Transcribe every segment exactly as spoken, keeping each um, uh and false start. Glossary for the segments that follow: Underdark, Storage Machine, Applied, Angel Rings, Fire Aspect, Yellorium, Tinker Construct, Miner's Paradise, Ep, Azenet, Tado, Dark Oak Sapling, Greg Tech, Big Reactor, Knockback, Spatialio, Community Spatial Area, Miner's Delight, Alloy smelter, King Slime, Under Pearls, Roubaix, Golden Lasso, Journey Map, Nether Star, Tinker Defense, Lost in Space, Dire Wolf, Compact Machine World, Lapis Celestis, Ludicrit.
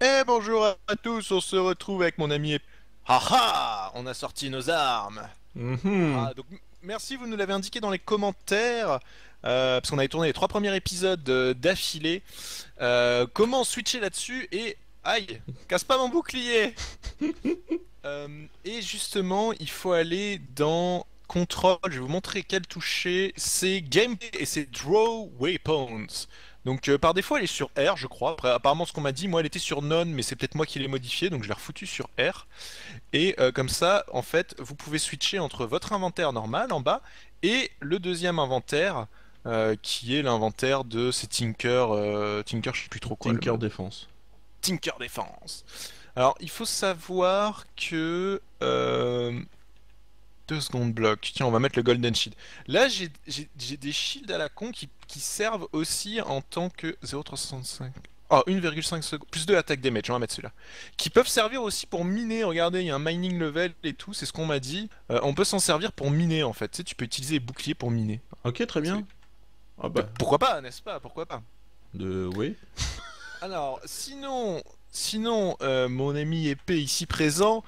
Et bonjour à tous, on se retrouve avec mon ami Ep. Haha, on a sorti nos armes. Mm-hmm. Ah, donc, merci, vous nous l'avez indiqué dans les commentaires, euh, parce qu'on avait tourné les trois premiers épisodes euh, d'affilée. Euh, comment switcher là-dessus et... Aïe, casse pas mon bouclier. euh, Et justement, il faut aller dans... Contrôle, je vais vous montrer quel toucher, c'est Gameplay et c'est Draw Weapons. Donc euh, par défaut elle est sur R je crois, après apparemment ce qu'on m'a dit, moi elle était sur None mais c'est peut-être moi qui l'ai modifié donc je l'ai refoutu sur R. Et euh, comme ça en fait vous pouvez switcher entre votre inventaire normal en bas et le deuxième inventaire euh, qui est l'inventaire de ces Tinker, euh, Tinker je sais plus trop quoi. Tinker Defense. Tinker Defense. Alors il faut savoir que... Euh... Deux secondes bloc. Tiens, on va mettre le Golden Shield. Là, j'ai des shields à la con qui, qui servent aussi en tant que zéro virgule trois cent soixante-cinq. Oh, un virgule cinq secondes. Plus deux attaques damage, on va mettre celui-là. Qui peuvent servir aussi pour miner. Regardez, il y a un mining level et tout, c'est ce qu'on m'a dit. Euh, on peut s'en servir pour miner en fait. Tu sais, tu peux utiliser les boucliers pour miner. Ok, très bien. Ah bah. Pourquoi pas, n'est-ce pas? Pourquoi pas? De... Oui. Alors, sinon, sinon euh, mon ami épée ici présent...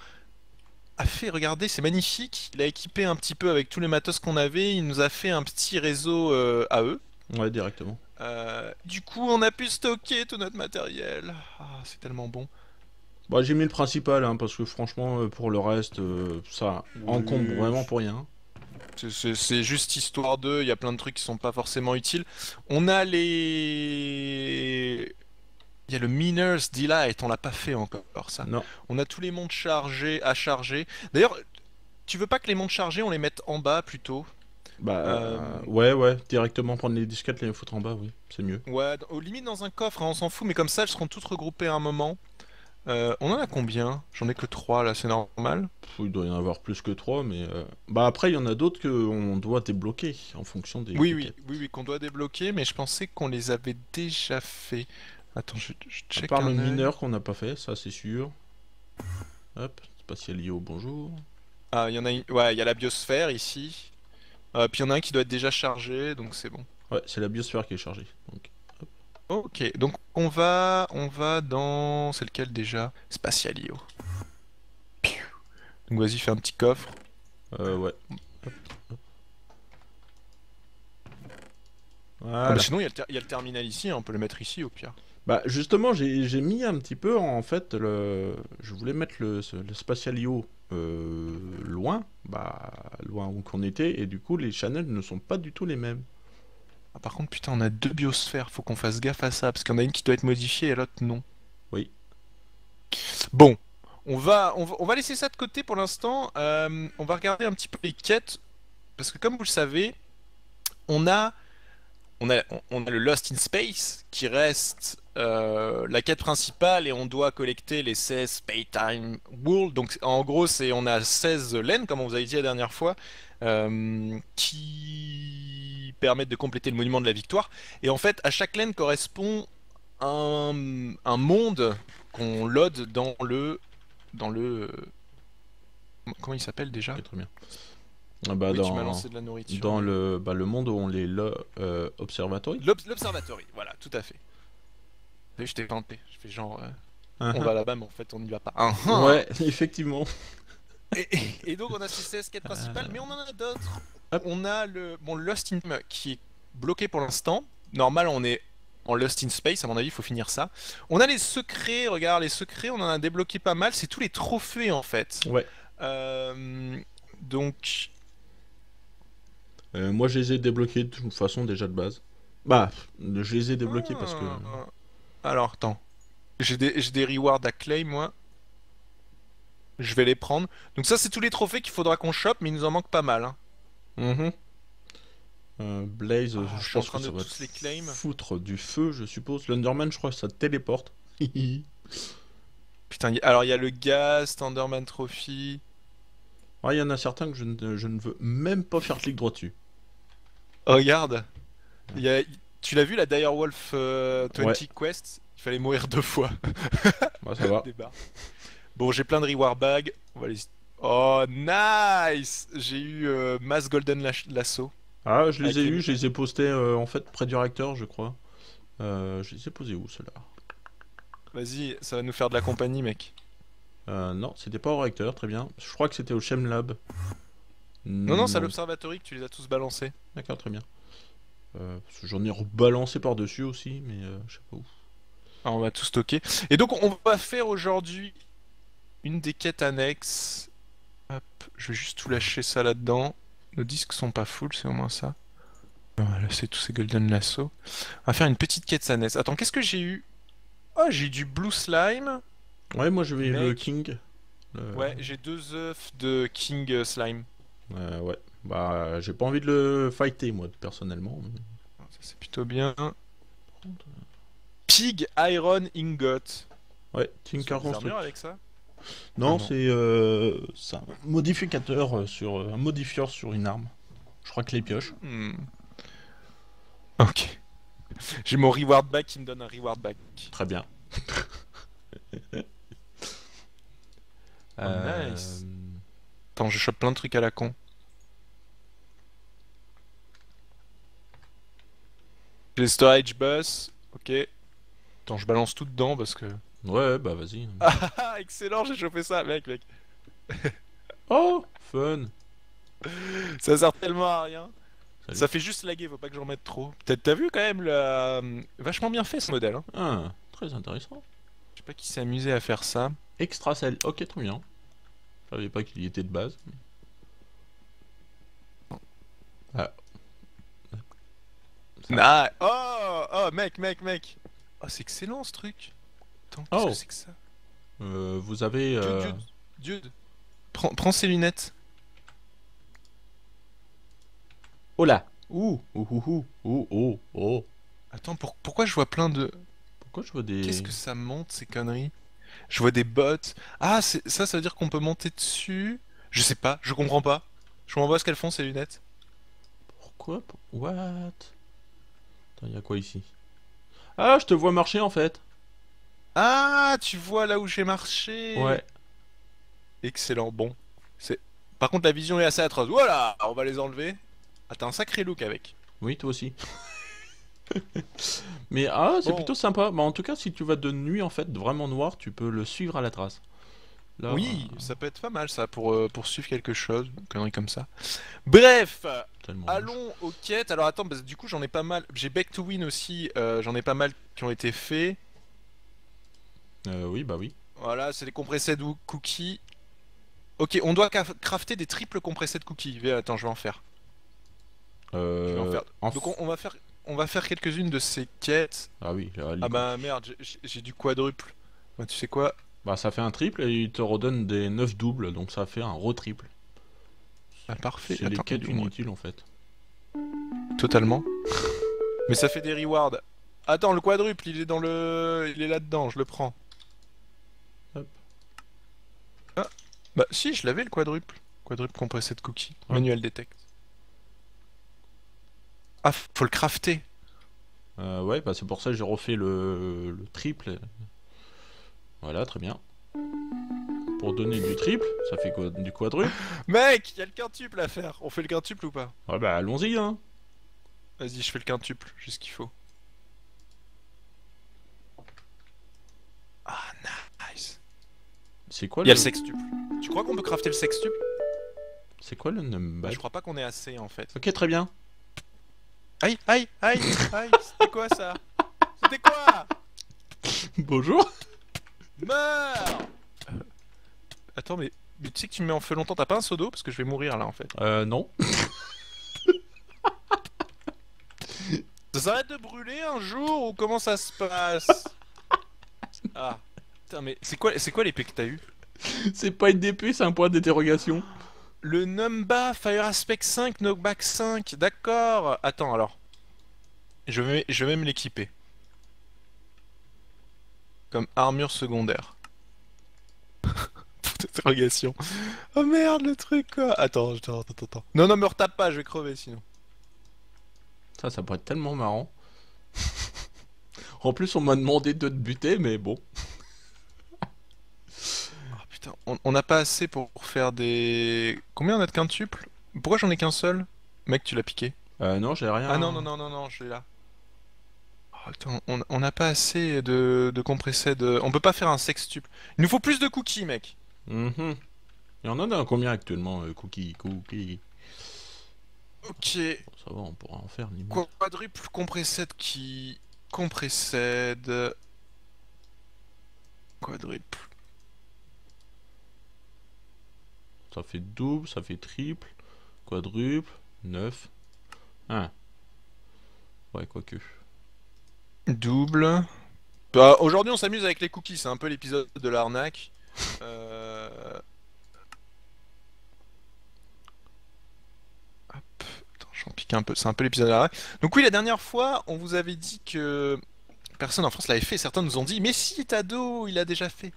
a fait, regardez, c'est magnifique. Il a équipé un petit peu avec tous les matos qu'on avait. Il nous a fait un petit réseau euh, à eux. Ouais, directement. Euh, du coup, on a pu stocker tout notre matériel. Ah, c'est tellement bon. Bah, j'ai mis le principal, hein, parce que franchement, pour le reste, euh, ça oui. encombre vraiment pour rien. C'est juste histoire d'eux. Il y a plein de trucs qui sont pas forcément utiles. On a les... Il y a le Miner's Delight, on l'a pas fait encore ça. Non. On a tous les mondes chargés à charger. D'ailleurs, tu veux pas que les mondes chargés on les mette en bas plutôt? Bah euh... ouais ouais, directement prendre les disquettes, les foutre en bas, oui, c'est mieux. Ouais, au limite dans un coffre, hein, on s'en fout, mais comme ça elles seront toutes regroupées à un moment. Euh, on en a combien? J'en ai que trois là, c'est normal. Il doit y en avoir plus que trois, mais... Euh... Bah après, il y en a d'autres qu'on doit débloquer, en fonction des... Oui, oui, oui, oui, qu'on doit débloquer, mais je pensais qu'on les avait déjà fait. Attends, je, je check. À part le mineur qu'on n'a pas fait, ça c'est sûr. Hop, Spatialio, bonjour. Ah, il y en a une... Ouais, il y a la biosphère ici. Euh, puis il y en a un qui doit être déjà chargé, donc c'est bon. Ouais, c'est la biosphère qui est chargée. Donc, hop. Ok, donc on va, on va dans... C'est lequel déjà? Spatialio. Donc vas-y, fais un petit coffre. Euh, ouais. Hop, hop. Voilà. Ah bah sinon, il y, y a le terminal ici, hein, on peut le mettre ici au pire. Bah justement j'ai mis un petit peu en fait le... Je voulais mettre le, le Spatialio euh, loin, bah loin où qu'on était et du coup les channels ne sont pas du tout les mêmes. Ah, par contre putain on a deux biosphères, faut qu'on fasse gaffe à ça parce qu'il y en a une qui doit être modifiée et l'autre non. Oui. Bon, on va, on va, on va laisser ça de côté pour l'instant, euh, on va regarder un petit peu les quêtes parce que comme vous le savez, on a... On a, on a le Lost in Space qui reste euh, la quête principale et on doit collecter les seize Paytime World. Donc en gros c'est on a seize laines comme on vous avait dit la dernière fois euh, qui permettent de compléter le monument de la victoire. Et en fait à chaque laine correspond un, un monde qu'on load dans le... dans le... Comment il s'appelle déjà? Très bien. Bah oui, dans, tu m'as lancé de la nourriture. Dans le, bah, le monde où on les euh, observatory. L'observatory, voilà, tout à fait. Vous savez, je t'ai planté, je fais genre, euh, uh-huh. on va là-bas mais en fait on n'y va pas. Uh-huh. Ouais, effectivement. Et, et, et donc on a ces seize quêtes principales, mais on en a d'autres. On a le bon, Lost in qui est bloqué pour l'instant. Normal, on est en Lost in Space, à mon avis, il faut finir ça. On a les secrets, regarde, les secrets, on en a débloqué pas mal. C'est tous les trophées en fait. Ouais. Euh, donc... Euh, moi je les ai débloqués de toute façon déjà de base. Bah, je les ai débloqués ah, parce que... Alors attends, j'ai des, des rewards à claim moi. Je vais les prendre. Donc ça c'est tous les trophées qu'il faudra qu'on chope mais il nous en manque pas mal. Hein. Mm-hmm. euh, Blaze, ah, je, je pense que ça va tous les claim. Foutre du feu je suppose. L'Underman je crois que ça téléporte. Putain, y... alors il y a le gaz, Thunderman Trophy... Ouais, il y en a certains que je ne, je ne veux même pas faire clic droit dessus. Oh, regarde, il y a, tu l'as vu la Dire Wolf euh, vingt ouais. Quest? Il fallait mourir deux fois. Bah, ça va. Bon, j'ai plein de reward bags. On va les... Oh, nice! J'ai eu euh, Mass Golden Lasso. Ah, je les ai les... eu, je les ai postés euh, en fait près du réacteur, je crois. Euh, je les ai posés où, ceux-là? Vas-y, ça va nous faire de la compagnie, mec. Euh, non, c'était pas au réacteur, très bien. Je crois que c'était au Chem Lab. Non, non, non c'est à l'observatory que tu les as tous balancés. D'accord, très bien. Euh, J'en ai rebalancé par-dessus aussi, mais euh, je sais pas où. Ah, on va tout stocker. Et donc, on va faire aujourd'hui une des quêtes annexes. Hop, je vais juste tout lâcher ça là-dedans. Nos disques sont pas full, c'est au moins ça. Voilà, c'est tous ces Golden Lasso. On va faire une petite quête annexe. Attends, qu'est-ce que j'ai eu? Oh, j'ai du Blue Slime. Ouais, moi je vais le King. Le... Ouais, j'ai deux œufs de King Slime. Euh, ouais, bah j'ai pas envie de le fighter, moi, personnellement. Ça, c'est plutôt bien. Pig Iron Ingot. Ouais, Tinker Construct. Avec ça non, ah, non. c'est euh, un modificateur sur un modifieur sur une arme. Je crois que les pioches. Hmm. Ok. J'ai mon reward back qui me donne un reward back. Très bien. euh... Nice. Attends, je chope plein de trucs à la con. J'ai le storage bus. Ok. Attends, je balance tout dedans parce que... Ouais, bah vas-y. Ah, excellent, j'ai chopé ça, mec, mec. Oh, fun. Ça sert tellement à rien. Salut. Ça fait juste laguer, faut pas que j'en mette trop. Peut-être t'as vu quand même, la... vachement bien fait ce modèle. Hein. Ah, très intéressant. Je sais pas qui s'est amusé à faire ça. Extra cell, ok, très bien. Je savais pas qu'il y était de base. Ah. Nah. Oh, oh, mec, mec, mec. Oh, c'est excellent ce truc. Attends, qu'est-ce oh. que c'est que ça euh, Vous avez... Euh... Dude, dude, dude. Prends, prends ces lunettes. Oh là. Ouh, ouh, ouh, ouh, ouh, ouh. Attends, pour, pourquoi je vois plein de... Pourquoi je vois des... Qu'est-ce que ça monte, ces conneries? Je vois des bottes. Ah, ça, ça veut dire qu'on peut monter dessus? Je sais pas, je comprends pas. Je comprends pas ce qu'elles font, ces lunettes. Pourquoi? What? Attends, y'a quoi ici? Ah, je te vois marcher, en fait. Ah, tu vois là où j'ai marché? Ouais. Excellent, bon. Par contre, la vision est assez atroce. Voilà, on va les enlever. Ah, t'as un sacré look avec. Oui, toi aussi. Mais ah, c'est bon. Plutôt sympa. Bah, en tout cas, si tu vas de nuit, en fait, vraiment noir, tu peux le suivre à la trace. Là, oui, euh... ça peut être pas mal, ça, pour, euh, pour suivre quelque chose, une connerie comme ça. Bref, Tellement allons riche. aux quêtes. Alors, attends, parce que, du coup, j'en ai pas mal. J'ai Back to Win aussi, euh, j'en ai pas mal qui ont été faits. Euh, oui, bah oui. Voilà, c'est les compressés de cookies. Ok, on doit crafter des triples compressés de cookies. Attends, je vais en faire. Euh, je vais en faire. En... Donc on, on va faire, on va faire quelques-unes de ces quêtes. Ah oui. Là, ah bah merde, j'ai du quadruple. Bah, tu sais quoi? Bah ça fait un triple et il te redonne des neuf doubles, donc ça fait un retriple. Ah parfait. C'est des quêtes inutiles en fait. Totalement. Mais ça fait des rewards. Attends, le quadruple, il est dans le, il est là-dedans, je le prends. Hop. Ah. Bah si, je l'avais le quadruple. Quadruple compressé de cookies. Ouais. Manuel detect. Ah, faut le crafter. Euh, ouais, bah c'est pour ça que j'ai refait le... le triple. Voilà, très bien. Pour donner du triple, ça fait quoi, du quadruple? Mec, y a le quintuple à faire. On fait le quintuple ou pas? Ouais, bah allons-y, hein. Vas-y, je fais le quintuple, j'ai ce qu'il faut. Ah, nice. C'est quoi le... Y a le sextuple. Tu crois qu'on peut crafter le sextuple? C'est quoi le number? Bah, je crois pas qu'on est assez, en fait. Ok, très bien. Aïe, aïe, aïe, aïe, c'était quoi ça? C'était quoi? Bonjour. Meurs. Attends, mais, mais tu sais que tu me mets en feu longtemps, t'as pas un seau d'eau? Parce que je vais mourir là en fait. Euh, non. Ça s'arrête de brûler un jour ou comment ça se passe? Ah, putain, mais c'est quoi, quoi l'épée que t'as eu? C'est pas une épée, c'est un point d'interrogation. Le Numba, Fire Aspect cinq, Knockback cinq, d'accord. Attends alors, je vais, je vais me l'équiper. Comme armure secondaire. Toute interrogation. Oh merde le truc quoi. Attends, attends, attends, attends. Non, non, me retape pas, je vais crever sinon. Ça, ça pourrait être tellement marrant. En plus on m'a demandé de te buter, mais bon. Putain, on n'a pas assez pour faire des... Combien on a de quintuples? Pourquoi j'en ai qu'un seul? Mec, tu l'as piqué. Euh, non, j'ai rien. Ah non, non, non, non, non, je l'ai là. Oh, Attends, on n'a pas assez de, de compressés de... On peut pas faire un sextuple. Il nous faut plus de cookies, mec. Mm-hmm. Il y en a combien actuellement, euh, cookies, cookies. Ok. Bon, ça va, on pourra en faire limite. Quadruple compressède qui... Compressède... Quadruple. Ça fait double, ça fait triple, quadruple, neuf, un. Ouais, quoique. Double. Bah, aujourd'hui on s'amuse avec les cookies, c'est un peu l'épisode de l'arnaque. euh... Hop, j'en pique un peu, c'est un peu l'épisode de l'arnaque. Donc oui, la dernière fois, on vous avait dit que personne en France l'avait fait, certains nous ont dit « Mais si, Tado, il a déjà fait !»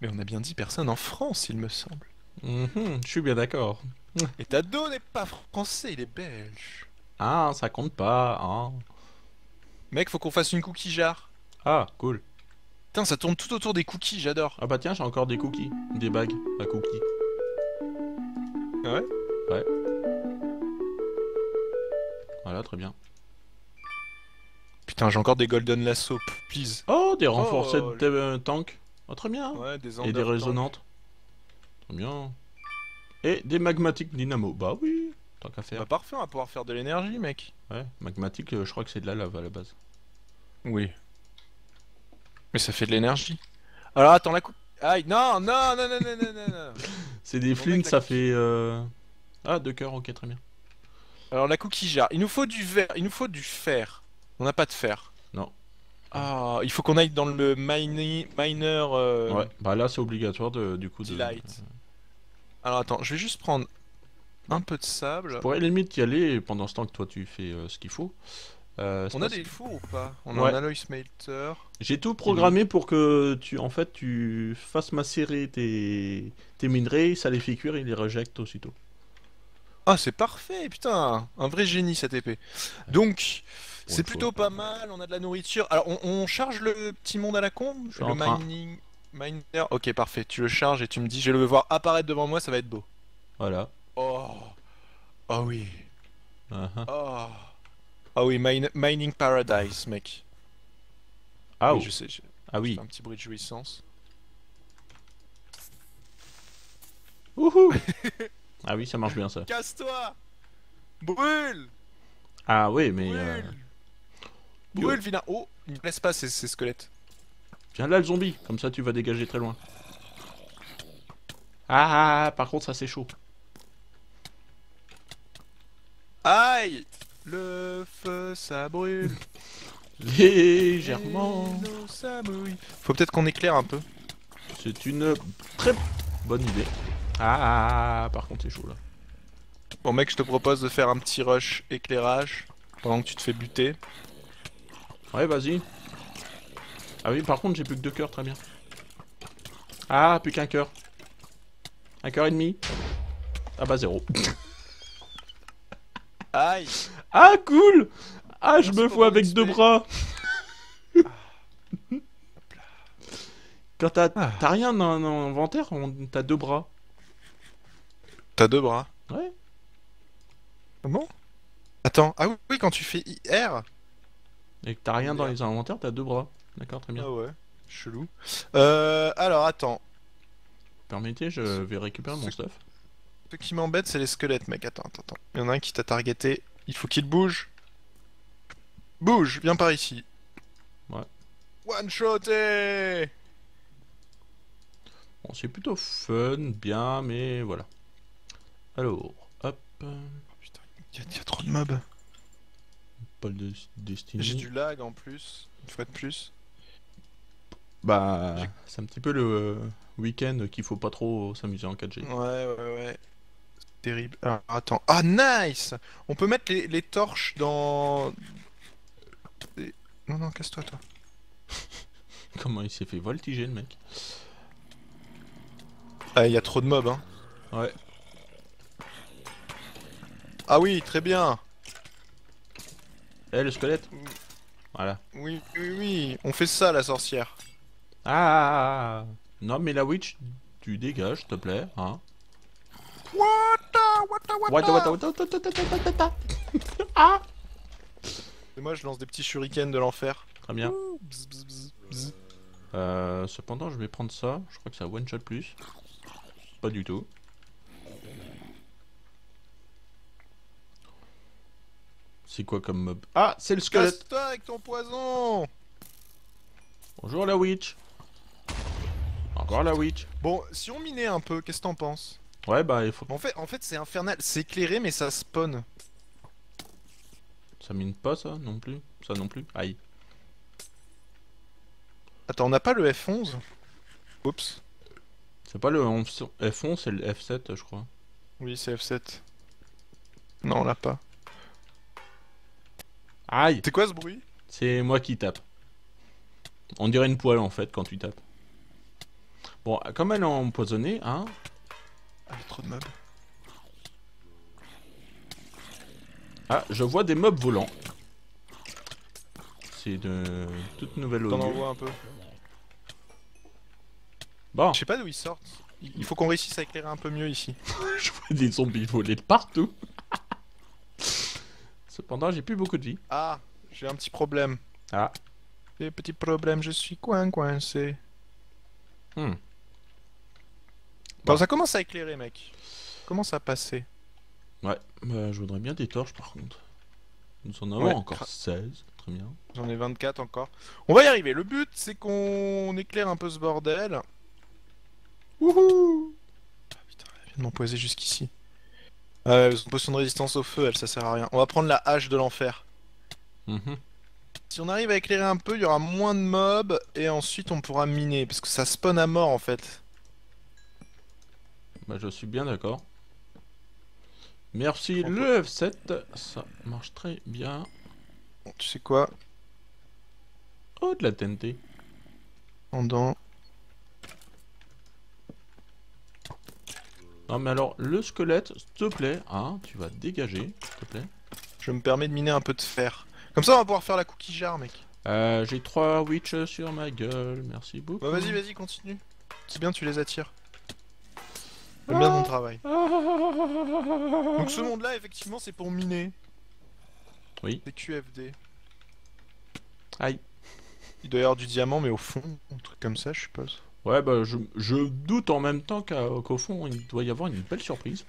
Mais on a bien dit personne en France, il me semble. Mmh, je suis bien d'accord. Et Tado n'est pas français, il est belge. Ah, ça compte pas, hein. Mec, faut qu'on fasse une cookie jar. Ah, cool. Putain, ça tourne tout autour des cookies, j'adore. Ah bah tiens, j'ai encore des cookies, des bagues à cookies. Ah ouais? Ouais. Voilà, très bien. Putain, j'ai encore des Golden Lasso, please. Oh, des renforcés oh, de euh, tanks. Oh, très bien. Ouais, des Under. Et des résonantes. Très bien. Et des magmatiques dynamo. Bah oui, tant qu'à faire. Bah parfait, on va pouvoir faire de l'énergie, mec. Ouais, magmatique, euh, je crois que c'est de la lave à la base. Oui. Mais ça fait de l'énergie. Alors attends, la coupe. Aïe, non, non, non, non, non, non, non, non. C'est des flints, ça cookie. Fait. Euh... Ah, deux cœurs, ok, très bien. Alors la cookie jar. Il nous faut du verre, il nous faut du fer. On n'a pas de fer. Non. Ah, il faut qu'on aille dans le mine... miner... Euh... Ouais, bah là c'est obligatoire de, du coup de... Delight. Alors attends, je vais juste prendre un peu de sable. Je pourrais limite y aller pendant ce temps que toi tu fais euh, ce qu'il faut. Euh, on a des fours ou pas? On ouais. a un alloy smelter. J'ai tout programmé pour que tu en fait tu fasses macérer tes, tes minerais, ça les fait cuire et ils les rejectent aussitôt. Ah c'est parfait, putain. Un vrai génie cette épée. Donc... C'est plutôt pas mal, on a de la nourriture. Alors on, on charge le petit monde à la con. Le mining... Miner... Ok parfait, tu le charges et tu me dis, je vais le voir apparaître devant moi, ça va être beau. Voilà. Oh. Oh oui. Uh-huh. Oh. Oh oui, mine... Mining Paradise, mec. Ah oui. Je sais, je... Ah oui. Un petit bruit de jouissance. Wouhou. Ah oui, ça marche bien ça. Casse-toi. Brûle. Ah oui, mais... Brûle, euh... Brûle vilain. Oh, il ne laisse pas ces, ces squelettes. Viens là, le zombie. Comme ça, tu vas dégager très loin. Ah, par contre, ça, c'est chaud. Aïe. Le feu, ça brûle. Légèrement. Ça brûle. Faut peut-être qu'on éclaire un peu. C'est une très bonne idée. Ah, par contre, c'est chaud, là. Bon mec, je te propose de faire un petit rush éclairage pendant que tu te fais buter. Ouais, vas-y. Ah oui, par contre, j'ai plus que deux cœurs, très bien. Ah, plus qu'un cœur. Un cœur et demi. Ah bah, zéro. Aïe. Ah, cool. Ah, je me fous avec deux bras. Quand t'as t'as rien dans l'inventaire, t'as deux bras. T'as deux bras. Ouais. Comment? Attends, ah oui, quand tu fais I R et que t'as rien dans les inventaires, t'as deux bras. D'accord, très bien. Ah ouais, chelou. Euh, alors attends. Permettez, je vais récupérer mon stuff. Ce qui m'embête, c'est les squelettes, mec. Attends, attends, attends. Il y en a un qui t'a targeté. Il faut qu'il bouge. Bouge, viens par ici. Ouais. One shoté. Bon, c'est plutôt fun, bien, mais voilà. Alors, hop. Y'a y a trop de mobs. Paul de Destiny. J'ai du lag en plus, une fois de plus. Bah, c'est un petit peu le week-end qu'il faut pas trop s'amuser en quatre G. Ouais, ouais, ouais. Terrible. Ah, attends. Ah, nice. On peut mettre les, les torches dans... Et... Non, non, casse-toi, toi. Comment il s'est fait voltiger, le mec. Ah, y a trop de mobs, hein. Ouais. Ah oui, très bien. Eh, le squelette. Voilà. Oui, oui, oui. On fait ça, la sorcière. Ah. Non, mais la witch, tu dégages, s'il te plaît. Hein. Wata, wata, wata. Ah. Et moi, je lance des petits shurikens de l'enfer. Très bien. Euh, cependant, je vais prendre ça. Je crois que ça one shot plus. Pas du tout. C'est quoi comme mob? Ah, c'est le squelette. Casse-toi avec ton poison. Bonjour la witch. Encore la witch. Bon, si on minait un peu, qu'est-ce que t'en penses? Ouais, bah il faut. En fait, en fait c'est infernal. C'est éclairé, mais ça spawn. Ça mine pas ça non plus. Ça non plus. Aïe. Attends, on n'a pas le F onze? Oups. C'est pas le F onze, c'est le F sept, je crois. Oui, c'est F sept. Non, on l'a pas. Aïe! C'est quoi ce bruit? C'est moi qui tape. On dirait une poêle en fait quand tu tapes. Bon, comme elle est empoisonnée, hein? Ah, trop de mobs. Ah, je vois des mobs volants. C'est de toute nouvelle odeur. T'en envoies un peu. Bon. Je sais pas d'où ils sortent. Il faut qu'on réussisse à éclairer un peu mieux ici. Je vois des zombies voler partout. Cependant, j'ai plus beaucoup de vie. Ah, j'ai un petit problème. Ah. J'ai un petit problème, je suis coin coincé. Hmm. Bon. Bon, ça commence à éclairer, mec. Commence à passer. Ouais, bah, je voudrais bien des torches par contre. Nous en avons ouais. encore seize, très bien. J'en ai vingt-quatre encore. On va y arriver, le but c'est qu'on éclaire un peu ce bordel. Wouhou! Ah putain, elle vient de m'empoiser jusqu'ici. Euh, une potion de résistance au feu, elle, ça sert à rien. On va prendre la hache de l'enfer. Mmh. Si on arrive à éclairer un peu, il y aura moins de mobs et ensuite on pourra miner parce que ça spawn à mort en fait. Bah, je suis bien d'accord. Merci le F sept, ça marche très bien. Bon, tu sais quoi? Oh, de la T N T. Pendant. Non mais alors, le squelette, s'il te plaît, hein, tu vas dégager, s'il te plaît. Je me permets de miner un peu de fer. Comme ça on va pouvoir faire la cookie jar, mec. Euh, j'ai trois witches sur ma gueule, merci beaucoup. Bah vas-y, vas-y, continue. C'est bien, tu les attires. J'aime bien ton travail. Donc ce monde-là, effectivement, c'est pour miner. Oui. Des Q F D. Aïe. Il doit y avoir du diamant, mais au fond, un truc comme ça, je suppose. Ouais, bah je, je doute en même temps qu'au fond il doit y avoir une belle surprise.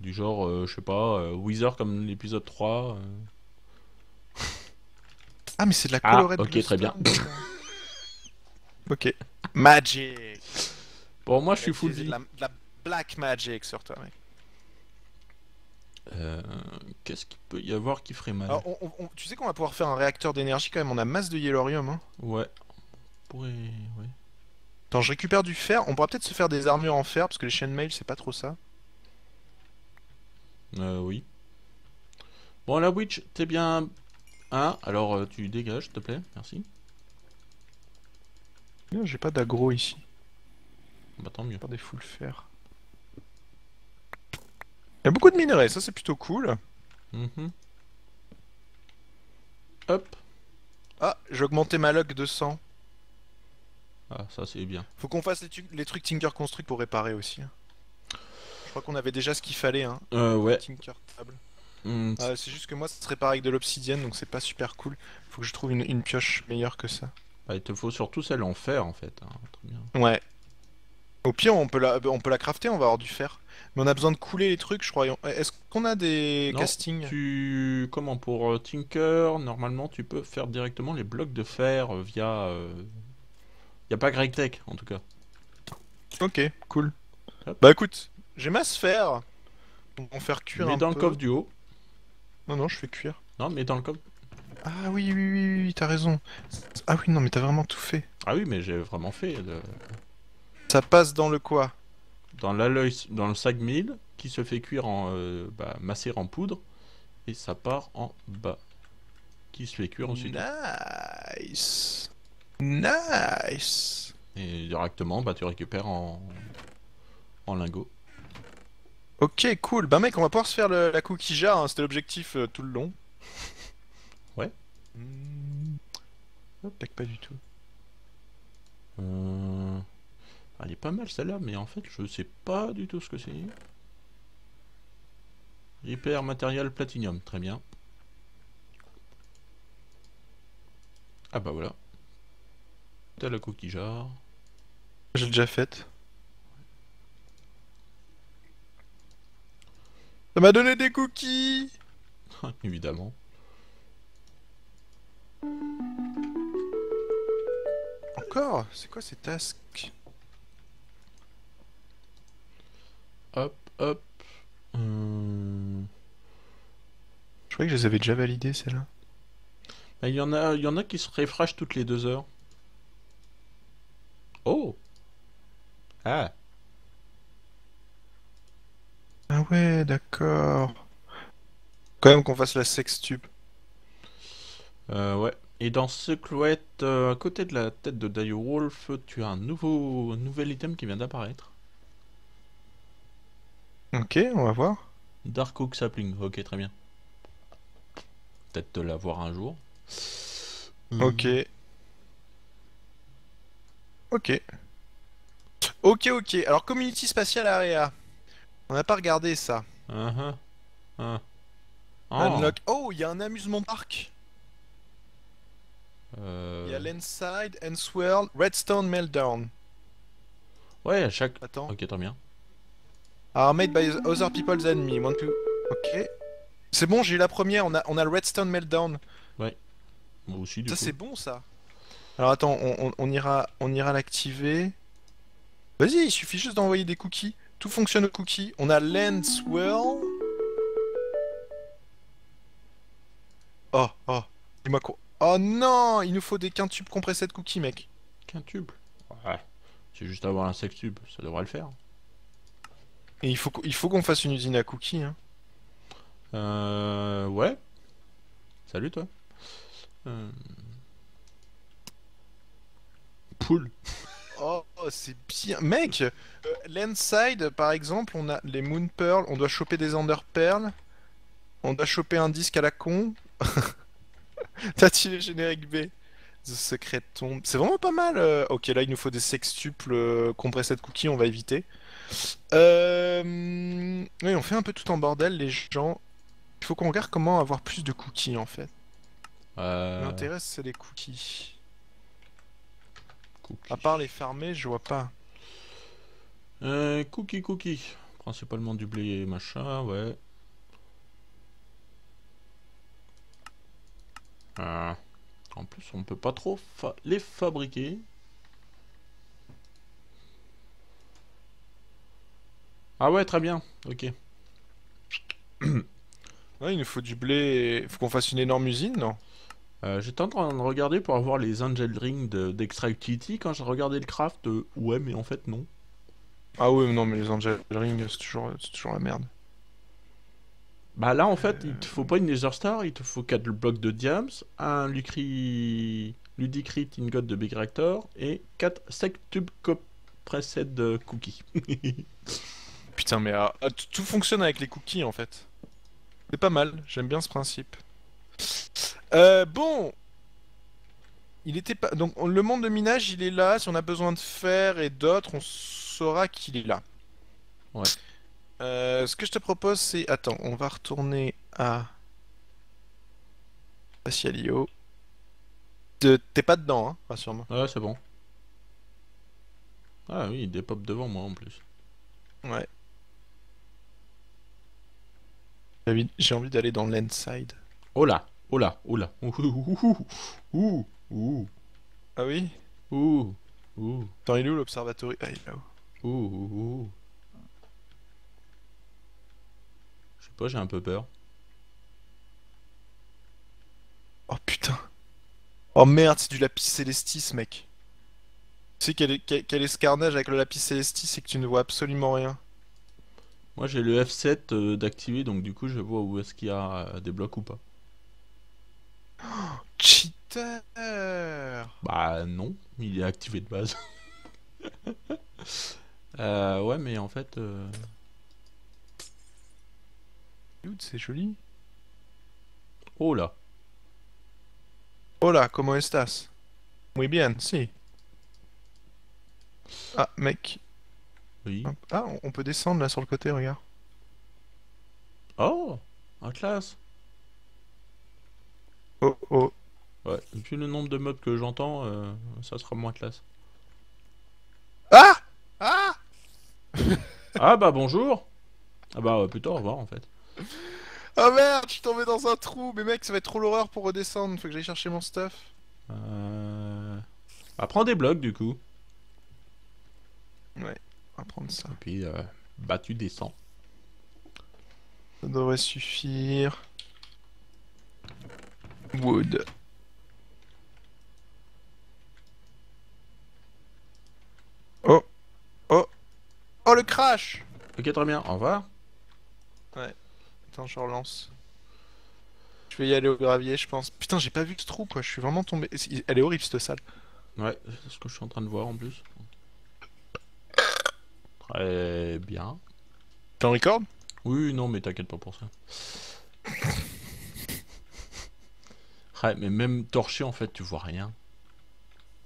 Du genre, euh, je sais pas, euh, Wither comme l'épisode trois. Euh... Ah, mais c'est de la colorette. Ah, ok, très bien. Ok. Magic. Bon, moi je suis full vie. De la, de la black magic sur toi, mec. Euh, Qu'est-ce qu'il peut y avoir qui ferait mal? Alors, on, on, tu sais qu'on va pouvoir faire un réacteur d'énergie quand même, on a masse de Yellorium. Hein. Ouais. Pourrait... Ouais. Attends, je récupère du fer. On pourra peut-être se faire des armures en fer parce que les chainmail c'est pas trop ça. Euh, oui. Bon, la witch, t'es bien. Hein? Alors tu dégages, s'il te plaît, merci. J'ai pas d'aggro ici. Bah tant mieux. Pas des full fer. Il y a beaucoup de minerais, ça c'est plutôt cool. Mm-hmm. Hop. Ah, j'ai augmenté ma luck de cent. Ah, ça c'est bien. Faut qu'on fasse les, les trucs Tinker Construct pour réparer aussi. Je crois qu'on avait déjà ce qu'il fallait, hein. Euh, ouais. Tinker Table. Mmh. Euh, c'est juste que moi ça se répare avec de l'obsidienne donc c'est pas super cool. Faut que je trouve une, une pioche meilleure que ça. Bah, il te faut surtout celle en fer en fait. Hein. Très bien. Ouais. Au pire, on peut, la, on peut la crafter, on va avoir du fer. Mais on a besoin de couler les trucs, je crois. Est-ce qu'on a des non, castings tu... Comment pour Tinker, normalement tu peux faire directement les blocs de fer via. Euh... Y'a pas Greg Tech en tout cas. Ok, cool. Hop. Bah écoute, j'ai ma sphère. On va faire cuire mets un dans peu. Dans le coffre du haut. Non, non, je fais cuire. Non, mais dans le coffre. Ah oui, oui, oui, oui, t'as raison. Ah oui, non, mais t'as vraiment tout fait. Ah oui, mais j'ai vraiment fait. Le... Ça passe dans le quoi? Dans l'alloy, dans le sac mille qui se fait cuire en. Euh, bah, masser en poudre. Et ça part en bas. Qui se fait cuire ensuite. Nice! Nice. Et directement, bah tu récupères en, en lingots. Ok, cool. Bah mec, on va pouvoir se faire le, la cookie jar, hein. C'était l'objectif euh, tout le long. Ouais. Mmh. Oh, tac, pas du tout. Euh... Elle est pas mal celle-là, mais en fait, je sais pas du tout ce que c'est. Hyper material platinum, très bien. Ah bah voilà. T'as la coquillard. J'ai déjà faite. Ça m'a donné des cookies. Évidemment. Encore. C'est quoi ces tasks? Hop, hop. Hum... Je croyais que je les avais déjà validées, celles-là. Il y en a, il y en a qui se refreshent toutes les deux heures. Oh. Ah. Ah ouais, d'accord. Quand même qu'on fasse la sextupe. Euh, ouais. Et dans Secret, euh, à côté de la tête de Dire Wolf, tu as un nouveau, un nouvel item qui vient d'apparaître. Ok, on va voir. Dark Oak Sapling, ok, très bien. Peut-être te l'avoir un jour. Ok. Ok. Ok, ok. Alors, Community Spatial Area. On n'a pas regardé ça. Uh -huh. uh. Oh. Unlock. Oh, il y a un amusement parc. Il euh... y a l'Inside and Swirl, Redstone Meltdown. Ouais, à chaque. Attends. Ok, très bien. Are made by other people's enemy. Want to... Ok. C'est bon, j'ai eu la première. On a, on a le Redstone Meltdown. Ouais. Moi aussi, du ça, coup. Ça, c'est bon, ça. Alors, attends, on, on, on ira, on ira l'activer. Vas-y, il suffit juste d'envoyer des cookies. Tout fonctionne aux cookies. On a Land Swirl. Oh, oh, dis-moi quoi. Oh non, il nous faut des quintuples compressés de cookies, mec. Quintuples? Ouais. C'est juste avoir un sextuple, ça devrait le faire. Et il faut, il faut qu'on fasse une usine à cookies, hein. Euh... Ouais. Salut, toi. Euh... Poule. Oh, c'est bien. Mec, euh, Landside, par exemple, on a les Moon Pearls, on doit choper des Under Pearls, on doit choper un disque à la con. T'as tiré générique B. The Secret Tomb. C'est vraiment pas mal. Euh... Ok, là, il nous faut des sextuples euh, compressés de cookies, on va éviter. Euh... Oui, on fait un peu tout en bordel, les gens. Il faut qu'on regarde comment avoir plus de cookies, en fait. Euh... L'intérêt, c'est les cookies. Cookies. À part les farmer, je vois pas. Euh, cookie, cookie. Principalement du blé et machin, ouais. Ah. En plus, on peut pas trop fa les fabriquer. Ah ouais, très bien. Ok. Ouais, il nous faut du blé. Et... faut qu'on fasse une énorme usine, non? Euh, j'étais en train de regarder pour avoir les Angel Rings d'Extra de, Utility. Quand j'ai regardé le craft, euh, ouais, mais en fait, non. Ah ouais, non, mais les Angel Rings, c'est toujours, toujours la merde. Bah là, en fait, euh... il te faut pas une Nether Star, il te faut quatre blocs de diams, un Lucri... Ludicrit Ingot de Big Reactor et quatre sextubes compressés de cookies. Putain, mais ah, tout fonctionne avec les cookies, en fait. C'est pas mal, j'aime bien ce principe. Euh, bon, il était pas. Donc on... le monde de minage, il est là. Si on a besoin de fer et d'autres, on saura qu'il est là. Ouais. Euh, ce que je te propose, c'est. Attends, on va retourner à Spatialio. T'es de... pas dedans, hein, rassure-moi. Ouais, c'est bon. Ah oui, il dépop devant moi en plus. Ouais. J'ai envie d'aller dans l'Endside. Oh là, oh là, oh là. Ouh, ouh, ouh, ouh. Ah oui. Ouh, ouh. Attends, il est où l'observatory? Ah, il est là-haut. Ouh, ouh, ouh. Je sais pas, j'ai un peu peur. Oh putain. Oh merde, c'est du Lapis Celestis, mec. Tu sais quel est, quel, quel est ce carnage avec le Lapis Celestis, c'est que tu ne vois absolument rien. Moi j'ai le F sept euh, d'activer, donc du coup je vois où est-ce qu'il y a euh, des blocs ou pas. Oh, cheater! Bah non, il est activé de base. euh, ouais, mais en fait. Euh... C'est joli. Oh là! Oh là, comment estás? Muy bien, si. Ah, mec. Oui. Ah, on peut descendre là sur le côté, regarde. Oh! Atlas! Oh oh. Ouais, vu le nombre de mobs que j'entends, euh, ça sera moins classe. Ah Ah Ah bah bonjour. Ah bah euh, plutôt au revoir en fait. Ah merde, je suis tombé dans un trou. Mais mec, ça va être trop l'horreur pour redescendre, faut que j'aille chercher mon stuff. Euh... Bah prends des blocs du coup. Ouais, on va prendre ça. Et puis, euh, bah tu descends. Ça devrait suffire. Wood. Oh. Oh. Oh le crash. Ok, très bien, au revoir. Ouais. Attends, je relance. Je vais y aller au gravier, je pense. Putain, j'ai pas vu ce trou quoi, je suis vraiment tombé. Elle est horrible cette salle. Ouais, c'est ce que je suis en train de voir en plus. Très bien. T'en record? Oui, non, mais t'inquiète pas pour ça. Ouais, mais même torché en fait, tu vois rien.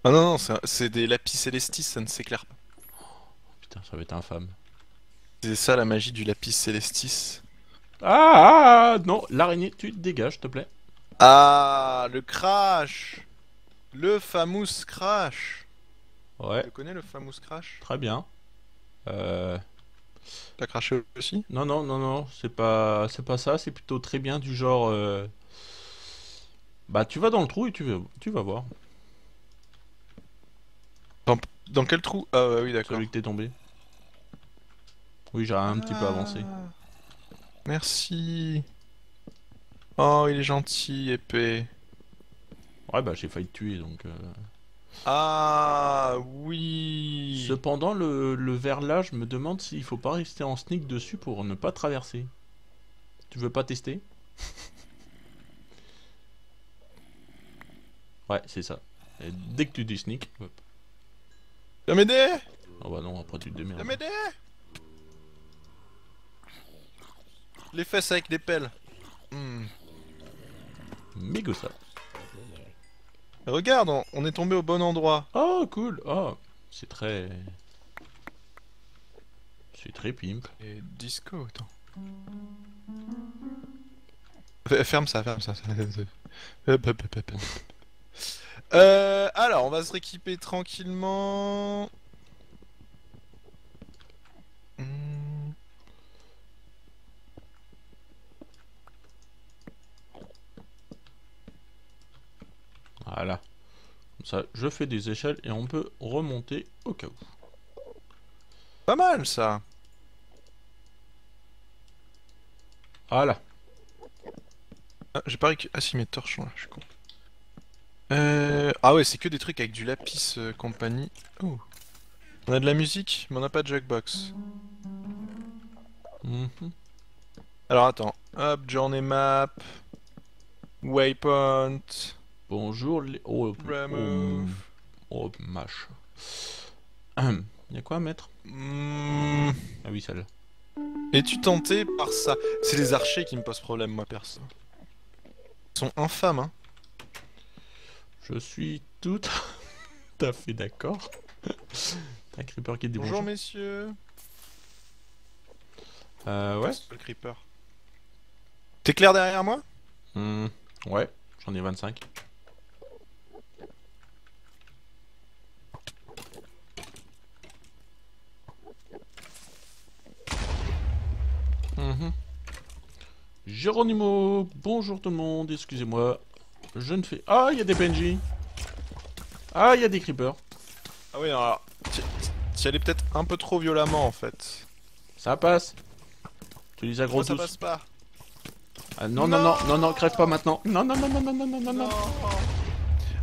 Ah non, non, c'est des lapis celestis, ça ne s'éclaire pas. Oh, putain, ça va être infâme. C'est ça la magie du lapis celestis. Ah, ah non, l'araignée, tu te dégages, s'il te plaît. Ah, le crash. Le fameux crash. Ouais. Tu connais le fameux crash? Très bien. Euh... T'as craché aussi? Non, non, non, non, c'est pas, c'est pas ça, c'est plutôt très bien du genre... Euh... Bah tu vas dans le trou et tu vas, tu vas voir. Dans, dans quel trou? Ah ouais, oui d'accord. Celui que t'es tombé. Oui, j'ai un ah, petit peu avancé. Merci. Oh, il est gentil, épée. Ouais, bah j'ai failli te tuer donc... Euh... Ah oui. Cependant, le, le ver là, je me demande s'il faut pas rester en sneak dessus pour ne pas traverser. Tu veux pas tester? Ouais, c'est ça. Et dès que tu dis sneak, hop. Viens m'aider! Ah bah non, après tu te démerdes. Viens m'aider! Les fesses avec des pelles. Mm. Mégo ça. Regarde, on, on est tombé au bon endroit. Oh cool, oh, c'est très... C'est très pimp. Et disco, attends. F ferme ça, ferme ça. Euh, alors, on va se rééquiper tranquillement. Hmm. Voilà. Comme ça, je fais des échelles et on peut remonter au cas où. Pas mal, ça. Voilà. Ah, j'ai pas récupéré... Ah si, mes torches sont là, je suis con. Euh... Ah ouais, c'est que des trucs avec du lapis euh, compagnie. Oh. On a de la musique, mais on n'a pas de jackbox. Mm-hmm. Alors attends. Hop, Journey Map. Waypoint. Bonjour les... Oh, oh, oh mâche. Y'a quoi à mettre? Mm. Ah oui, celle-là. Es-tu tenté par ça? C'est les archers qui me posent problème, moi, perso. Ils sont infâmes, hein. Je suis tout à fait d'accord. T'as un creeper qui est débouché. Bonjour messieurs. Euh ouais. Le creeper. T'es clair derrière moi? Mmh, ouais, j'en ai vingt-cinq. Mmh. Geronimo, bonjour tout le monde, excusez-moi. Je ne fais... Ah, il y a des P N J. Ah, il y a des creepers. Ah oui, alors... Tu allais peut-être un peu trop violemment, en fait. Ça passe. Tu les agros tous. Ça passe pas. Ah non, non, non, non, non, crève pas maintenant. Non, non, non, non, non, non, non, non.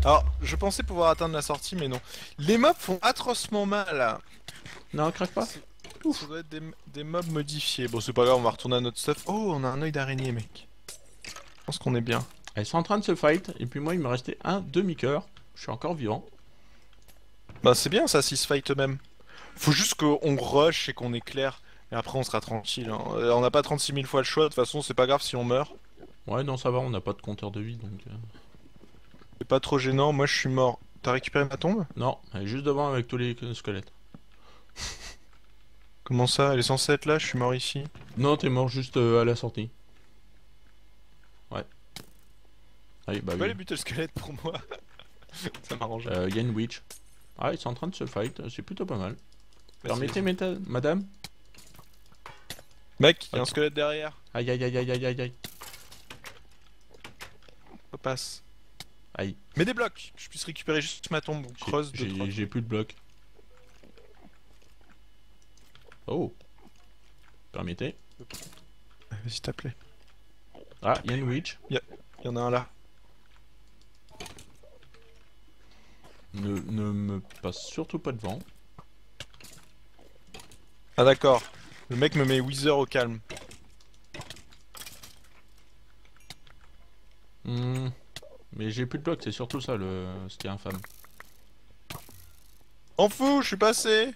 Alors, je pensais pouvoir atteindre la sortie, mais non. Les mobs font atrocement mal. Non, crève pas. Ça doit être des, des mobs modifiés. Bon, c'est pas grave, on va retourner à notre stuff. Oh, on a un œil d'araignée, mec. Je pense qu'on est bien. Elles sont en train de se fight, et puis moi il me restait un demi-cœur, je suis encore vivant. Bah c'est bien ça, s'ils se fight eux-mêmes. Faut juste qu'on rush et qu'on éclaire, et après on sera tranquille. Hein. On n'a pas trente-six mille fois le choix, de toute façon c'est pas grave si on meurt. Ouais non ça va, on n'a pas de compteur de vie donc... C'est pas trop gênant, moi je suis mort. T'as récupéré ma tombe? Non, elle est juste devant avec tous les squelettes. Comment ça? Elle est censée être là, je suis mort ici? Non t'es mort juste à la sortie. Ouais. Ah, oui, bah, tu peux oui. aller buter le squelette pour moi. Ça m'arrange. Euh, y a une witch. Ah, ils sont en train de se fight, c'est plutôt pas mal. Permettez, madame. Mec, y'a un squelette derrière. Aïe aïe aïe aïe aïe aïe aïe. On passe. Aïe. Mets des blocs, que je puisse récupérer juste ma tombe creuse de trois. J'ai plus de blocs. Oh. Permettez. Vas-y, t'as plaît. Ah, y'a une witch. Y'a y en a un là. Ne, ne me passe surtout pas devant. Ah d'accord, le mec me met Wither au calme. Mmh. Mais j'ai plus de blocs, c'est surtout ça le... ce qui est infâme. En fou, je suis passé.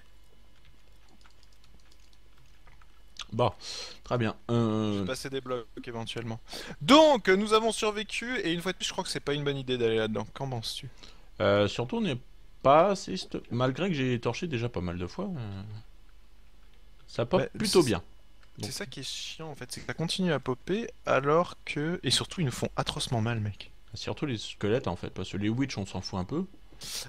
Bon, très bien. Euh... J'ai passé des blocs éventuellement. Donc, nous avons survécu et une fois de plus, je crois que c'est pas une bonne idée d'aller là-dedans. Qu'en penses-tu? Euh, surtout on n'est pas assez... Malgré que j'ai torché déjà pas mal de fois, euh... ça pop bah, plutôt bien. C'est ça qui est chiant en fait, c'est que ça continue à popper alors que... Et surtout ils nous font atrocement mal mec. Surtout les squelettes en fait, parce que les witches on s'en fout un peu.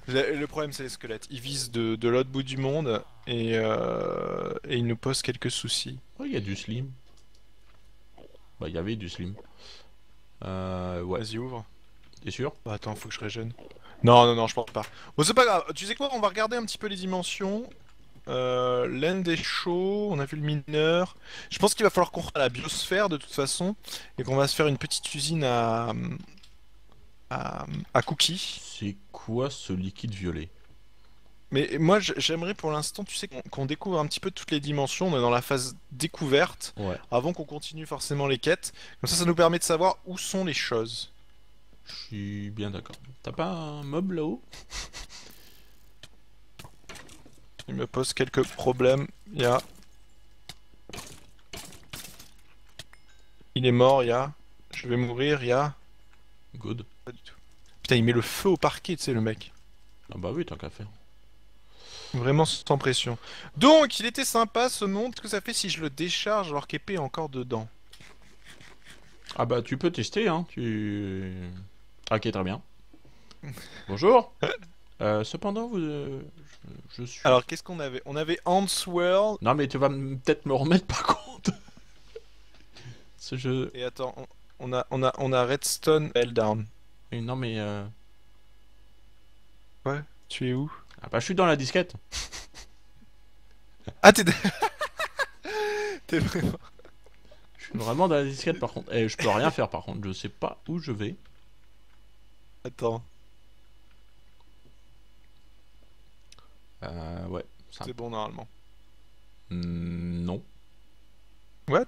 Le, le problème c'est les squelettes, ils visent de, de l'autre bout du monde et, euh... et ils nous posent quelques soucis. Oh il y a du slime. Bah il y avait du slime. Euh, ouais. Vas-y ouvre. T'es sûr? Bah, attends faut que je régène. Non, non, non, je pense pas. Bon, c'est pas grave. Tu sais quoi, on va regarder un petit peu les dimensions. Euh, L'end est chaud, on a vu le mineur. Je pense qu'il va falloir qu'on rentre à la biosphère de toute façon. Et qu'on va se faire une petite usine à... à, à cookies. C'est quoi ce liquide violet? Mais moi, j'aimerais pour l'instant, tu sais, qu'on découvre un petit peu toutes les dimensions. On est dans la phase découverte. Ouais. Avant qu'on continue forcément les quêtes. Comme ça, ça nous permet de savoir où sont les choses. Je suis bien d'accord. T'as pas un mob là-haut? Il me pose quelques problèmes. Il y a... Il est mort, il y a... Je vais mourir, il y a... Good. Pas du tout. Putain, il met le feu au parquet, tu sais, le mec. Ah bah oui, tant qu'à faire. Vraiment sans pression. Donc, il était sympa ce monde. Qu'est-ce que ça fait si je le décharge alors qu'épée est encore dedans? Ah bah tu peux tester hein, tu... Ok très bien. Bonjour. euh, Cependant vous... Euh, je, je suis... Alors qu'est-ce qu'on avait? On avait Ants World. Non mais tu vas peut-être me remettre par contre. Ce jeu... Et attends, on, on, a, on, a, on a Redstone Meltdown. Et non mais... Euh... Ouais, tu es où? Ah bah je suis dans la disquette. Ah t'es... T'es vraiment... Vraiment dans la disquette par contre. Et eh, je peux rien faire par contre, je sais pas où je vais. Attends. Euh ouais. C'est bon normalement. Mmh, non. What?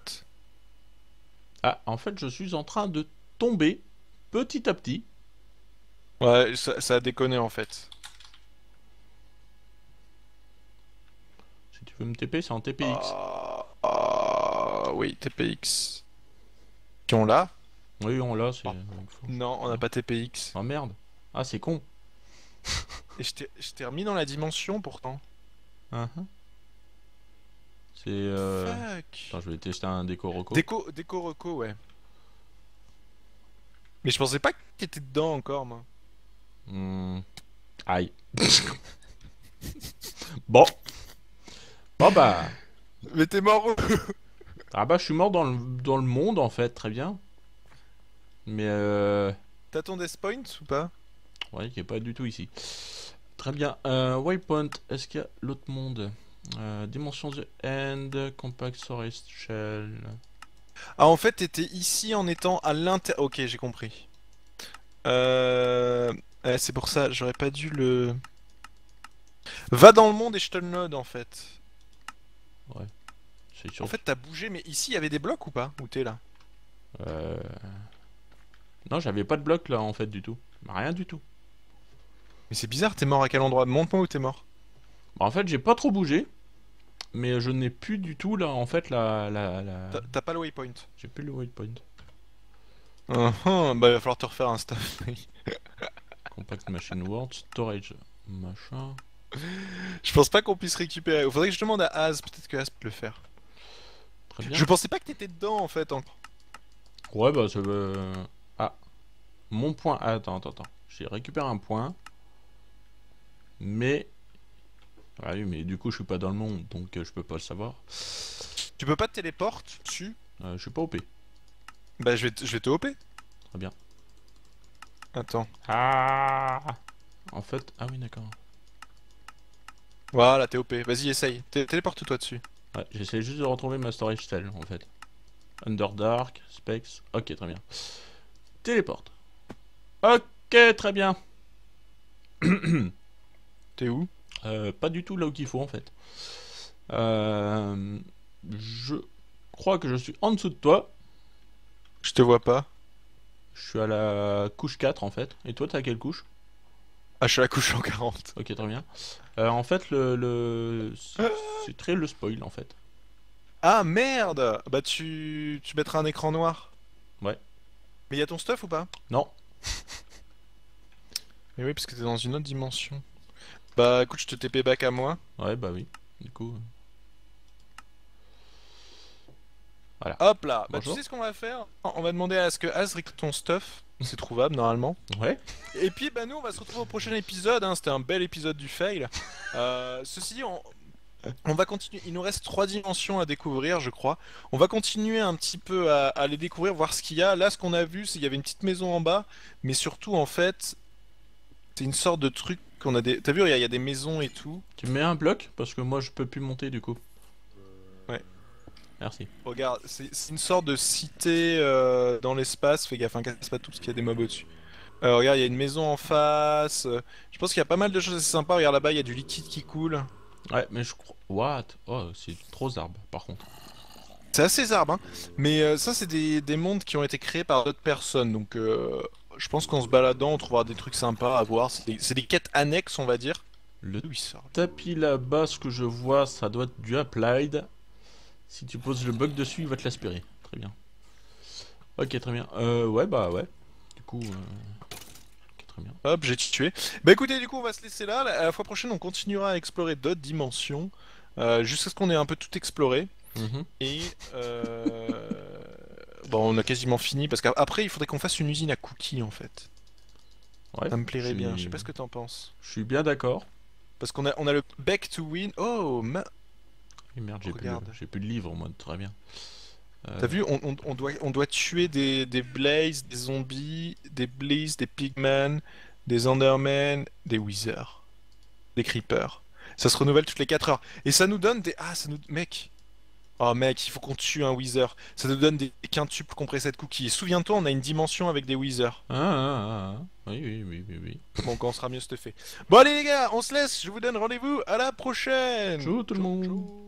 Ah en fait je suis en train de tomber petit à petit. Ouais ça, ça a déconné en fait. Si tu veux me T P c'est en T P X. Ah oh, oh. Oui, T P X. Qui on l'a? Oui, on l'a. Oh. Non, on n'a pas T P X. Oh merde. Ah, c'est con. Et je t'ai remis dans la dimension pourtant. Uh-huh. C'est. Euh... Fuck. Attends, je vais tester un déco roco. Déco, déco roco, ouais. Mais je pensais pas que t'étais dedans encore, moi. Mmh. Aïe. Bon. Bon bah. Mais t'es mort. Ah bah je suis mort dans le, dans le monde en fait, très bien. Mais euh... T'as ton death point ou pas? Ouais, qui est pas du tout ici. Très bien, euh, waypoint, est-ce qu'il y a l'autre monde? euh, Dimension the end, compact storage shell... Ah en fait t'étais ici en étant à l'intérieur... Ok j'ai compris. Euh... Eh, c'est pour ça, j'aurais pas dû le... Va dans le monde et je te le node en fait. Ouais. En fait t'as bougé mais ici il y avait des blocs ou pas? Où t'es là? euh... Non j'avais pas de blocs là en fait du tout. Rien du tout. Mais c'est bizarre, t'es mort à quel endroit? Montre-moi où t'es mort. Bah, en fait j'ai pas trop bougé. Mais je n'ai plus du tout là en fait la... la, la... T'as pas le waypoint? J'ai plus le waypoint. uh -huh, Bah il va falloir te refaire un staff. Compact Machine World, storage machin. Je pense pas qu'on puisse récupérer. Faudrait que je demande à Az, peut-être que Az peut le faire. Je pensais pas que t'étais dedans en fait. En... Ouais, bah ça veut. Ah. mon point... Ah, attends, attends, attends. J'ai récupéré un point. Mais... Ah oui, mais du coup, je suis pas dans le monde, donc euh, je peux pas le savoir. Tu peux pas te téléporter dessus? euh, Je suis pas O P. Bah, je vais, je vais te O P. Très bien. Attends. Ah. En fait... Ah oui, d'accord. Voilà, t'es O P. Vas-y, essaye. Téléporte-toi dessus. Ouais, j'essaie juste de retrouver ma storage cell, en fait. Underdark, Specs... Ok, très bien. Téléporte. Ok, très bien. T'es où? Euh, pas du tout là où qu'il faut en fait. Euh, je crois que je suis en dessous de toi. Je te vois pas. Je suis à la couche quatre en fait. Et toi t'es à quelle couche? Ah, je suis à la couche cent quarante. Ok, très bien. Euh, en fait le, le... c'est très le spoil en fait. Ah merde. Bah tu, tu mettras un écran noir. Ouais. Mais y'a ton stuff ou pas? Non. Mais oui parce que t'es dans une autre dimension. Bah écoute, je te T P back à moi. Ouais, bah oui, du coup. Voilà. Hop là. Bonjour. Bah tu sais ce qu'on va faire? On va demander à ce que As récupère ton stuff. C'est trouvable normalement. Ouais. Et puis bah nous on va se retrouver au prochain épisode, hein. C'était un bel épisode du fail. euh, Ceci dit, on... on va continuer. Il nous reste trois dimensions à découvrir, je crois. On va continuer un petit peu à, à les découvrir, voir ce qu'il y a. Là, ce qu'on a vu, c'est qu'il y avait une petite maison en bas. Mais surtout, en fait, c'est une sorte de truc qu'on a des... T'as vu, il y, y a des maisons et tout. Tu mets un bloc? Parce que moi, je peux plus monter, du coup. Ouais. Merci. Regarde, c'est une sorte de cité euh, dans l'espace. Fais gaffe, hein, casse pas tout, parce qu'il y a des mobs au-dessus. Euh, regarde, il y a une maison en face. Je pense qu'il y a pas mal de choses assez sympas. Regarde, là-bas, il y a du liquide qui coule. Ouais, mais je crois... What? Oh, c'est trop arbres, par contre. C'est assez arbre, hein. Mais euh, ça, c'est des, des mondes qui ont été créés par d'autres personnes. Donc, euh, je pense qu'en se baladant, on trouvera des trucs sympas à voir. C'est des, des quêtes annexes, on va dire. Le tapis là-bas, ce que je vois, ça doit être du Applied. Si tu poses le bug dessus, il va te l'aspirer. Très bien. Ok, très bien. Euh, ouais, bah ouais. Du coup... Euh... Bien. Hop, j'ai tué. Bah écoutez, du coup, on va se laisser là. La fois prochaine, on continuera à explorer d'autres dimensions euh, jusqu'à ce qu'on ait un peu tout exploré. Mm-hmm. Et euh... bon, on a quasiment fini parce qu'après, il faudrait qu'on fasse une usine à cookies en fait. Ouais, ça me plairait bien. Je sais pas ce que t'en penses. Je suis bien d'accord. Parce qu'on a, on a le back to win. Oh ma... oui, merde, j'ai plus, j'ai plus de livres, moi. Très bien. T'as vu, on, on, on, doit, on doit tuer des, des blazes, des zombies, des blizz, des pigmen, des endermen, des wizards, des creepers. Ça se renouvelle toutes les quatre heures. Et ça nous donne des... Ah, ça nous... Mec. Oh mec, il faut qu'on tue un wizard. Ça nous donne des quintuples compressés de cookies. Souviens-toi, on a une dimension avec des wizards. Ah, ah, ah. Oui, oui, oui, oui, oui. Bon, quand on sera mieux stuffé. Bon allez les gars, on se laisse. Je vous donne rendez-vous à la prochaine. Ciao tout le monde. Ciao.